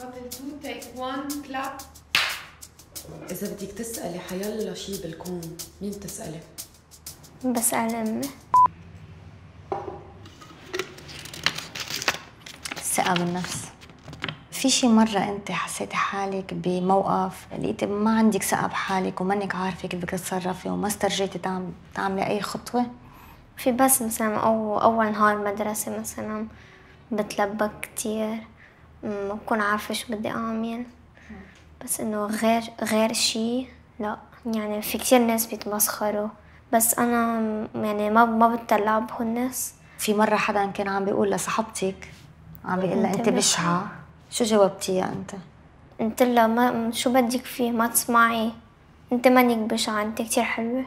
couple two take one clap. إذا بدك تسألي حيلا شي بالكون مين بتسألي؟ بسأل أمي. الثقة بالنفس. في شي مرة أنت حسيتي حالك بموقف لقيتي ما عندك ثقة بحالك ومانك عارفة كيف بدك تتصرفي وما استرجيتي تعملي أي خطوة؟ في بس مثلا أول نهار مدرسة مثلا بتلبك كتير ما بكون عارفة شو بدي أعمل، بس إنه غير شي لا. يعني في كتير ناس بيتمسخروا بس أنا يعني ما بتطلع بهالناس. في مرة حدا كان عم بيقول لصاحبتك، عم بيقول لها أنت بشعة، شو جاوبتيها أنت؟ قلت لها ما شو بدك فيه، ما تسمعي، أنت مانك بشعة، أنت كتير حلوة.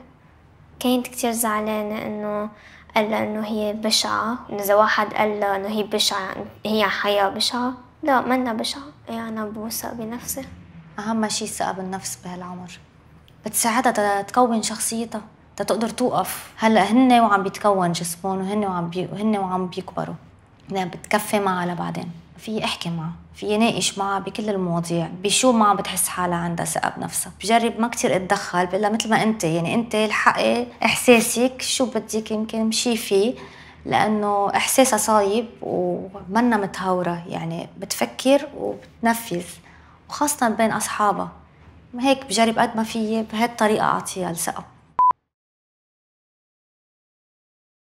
كانت كتير زعلانة إنه قال لها إنه هي بشعة، إنه إذا واحد قال لها إنه هي بشعة هي حياة بشعة، لا منا بشعة، يعني أنا بوثق بنفسي. أهم شيء الثقة بالنفس بهالعمر، بتساعدها تكون شخصيتها، تقدر توقف. هلا هن وعم بيتكون جسمهم وهن وعم بيكبروا، يعني بتكفي معها لبعدين، في احكي معها، في ناقش معها بكل المواضيع، بشو ما بتحس حالها عندها ثقة بنفسها، بجرب ما كثير اتدخل، بقول لها مثل ما أنت، يعني أنت الحقي إحساسك شو بدك يمكن مشي فيه، لأنه إحساسها صايب ومنا متهورة، يعني بتفكر وبتنفذ، وخاصة بين أصحابها، هيك بجرب قد ما فيي بهالطريقة أعطيها الثقة.